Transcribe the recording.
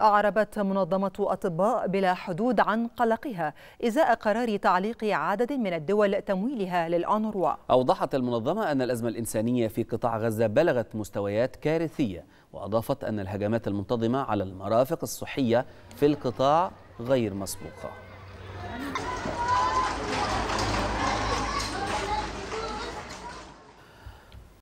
أعربت منظمة أطباء بلا حدود عن قلقها إزاء قرار تعليق عدد من الدول تمويلها للأونروا. أوضحت المنظمة أن الأزمة الإنسانية في قطاع غزة بلغت مستويات كارثية، وأضافت أن الهجمات المنتظمة على المرافق الصحية في القطاع غير مسبوقة.